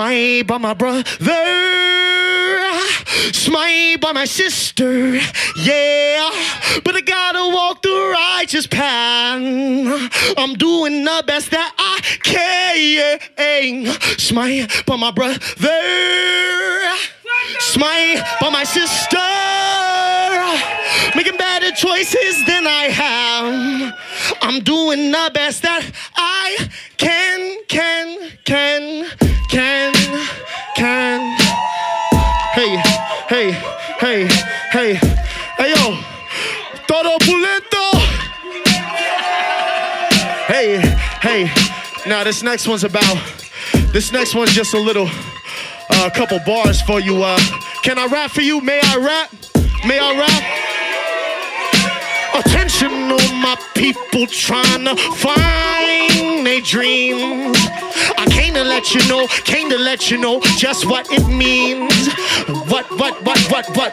Smite by my brother, smite by my sister, yeah. But I gotta walk the righteous path. I'm doing the best that I can. Smite by my brother, smite by my sister, making better choices than I have. I'm doing the best that I can. Hey, yo, todo puleto. Now this next one's just a little, a couple bars for you. Can I rap for you? May I rap? Attention all my people trying to find their dreams. I came to let you know, just what it means. What? What? What? What?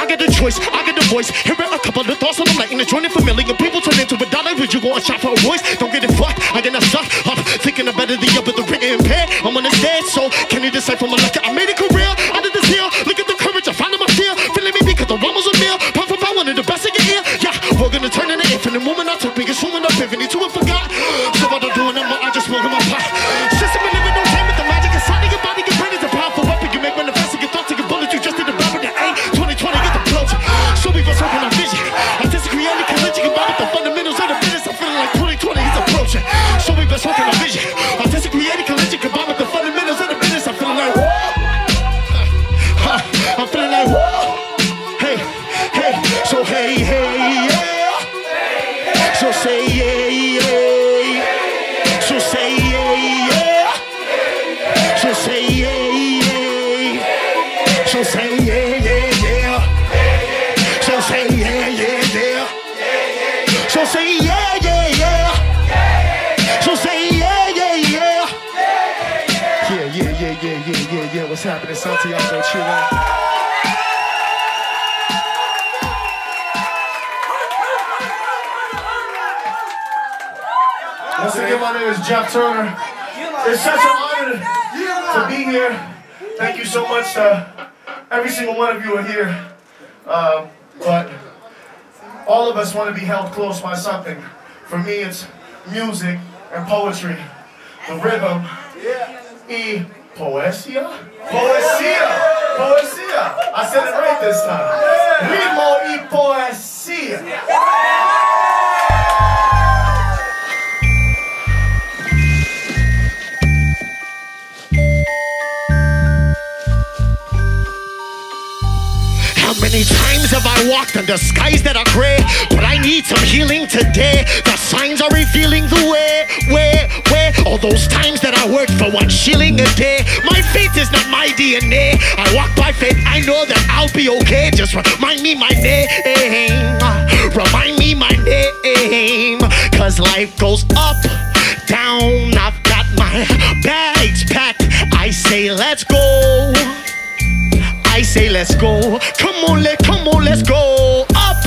I get the choice, I get the voice. Here are a couple of thoughts on the light and the joining familiar. People turn into a dollar. Would you go and shop for a voice? Don't get it fucked, I get stuck up thinking about it, the other, the written impaired. I'm on the dead, so can you decide from a lucky? I made a career under this hill. Look at the courage, I found in my fear. Feeling me because the one was a meal. Pump for one of the best I can hear. Yeah, we're gonna turn into infinite moment. I took biggest woman up, infinity to and forgot. So what I'm doing, I just smoke in my pot. System in no time with the magic inside of your body. Your brain is a powerful weapon. You make one fast and your thoughts take a bullet. You just did the rapper that ain't 2020. Get the blood. So we must open our vision. I disagree on the collision about the fundamentals of the business. I'm feeling like 2020 is approaching. So we must open our vision. I disagree on the collision about the fundamentals of the business. I'm feeling like I'm feeling like so hey, yeah. So say yeah. So say yeah. So say yeah. So say yeah. So say yeah. So say yeah. So say yeah. Yeah. What's happening, Santiago, Chile? Once again, my name is Jeff Turner. It's such an honor to be here. Thank you so much to every single one of you who are here. But all of us want to be held close by something. For me, it's music and poetry. The rhythm. E poesia? Poesia. I said it right this time. Rimo e poesia. Many times have I walked under skies that are gray, but I need some healing today. The signs are revealing the way, way. All those times that I worked for 1 shilling a day. My fate is not my DNA. I walk by faith, I know that I'll be okay. Just remind me my name, cause life goes up, down. I've got my bags packed. I say let's go, come on, let's go. Up,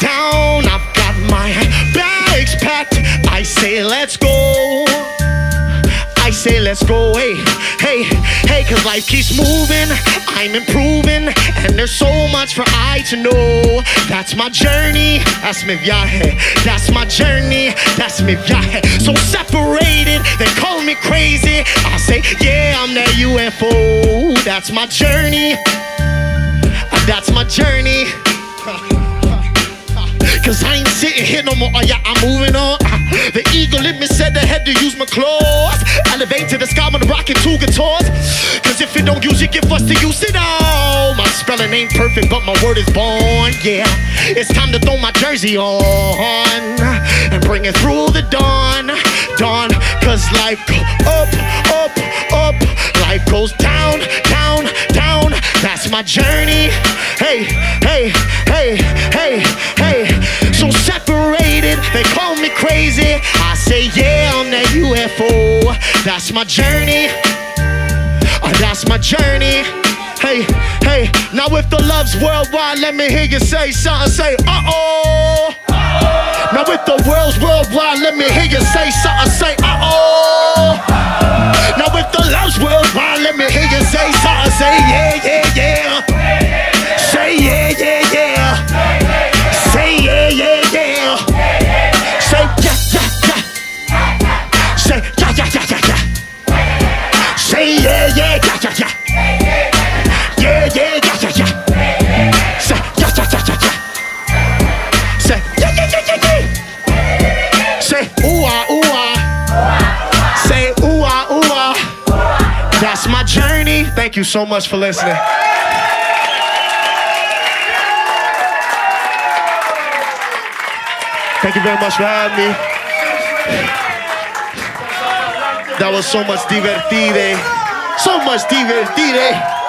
down, I've got my bags packed. I say let's go, hey, cause life keeps moving, I'm improving, and there's so much for I to know. That's my journey, that's mi viaje, so separated, they call me crazy, I say yeah, I'm that UFO. That's my journey, cause I ain't sitting here no more, yeah, I'm moving on. The ego let me set the head to use my claws. Elevate to the sky when I'm rocking 2 guitars. Cause if you don't use it, give us the use it all. My spelling ain't perfect, but my word is born, yeah. It's time to throw my jersey on and bring it through the dawn, cause life goes up, up. Life goes down, down. That's my journey. So separated, they call me crazy. I say yeah, I'm that UFO. That's my journey. Hey, hey, now if the love's worldwide, let me hear you say something, say uh-oh. Now if the world's worldwide, let me hear you say something, say uh-oh. Now if the love's worldwide, let me hear you say something, say yeah, yeah, yeah. Say yeah, yeah, yeah. Say yeah, yeah, yeah. Say yeah, yeah, yeah. Say yeah, yeah, yeah, yeah. Say yeah, yeah, yeah, yeah, yeah. That's my journey. Thank you so much for listening. Thank you very much for having me. That was so much divertide. So much divertide.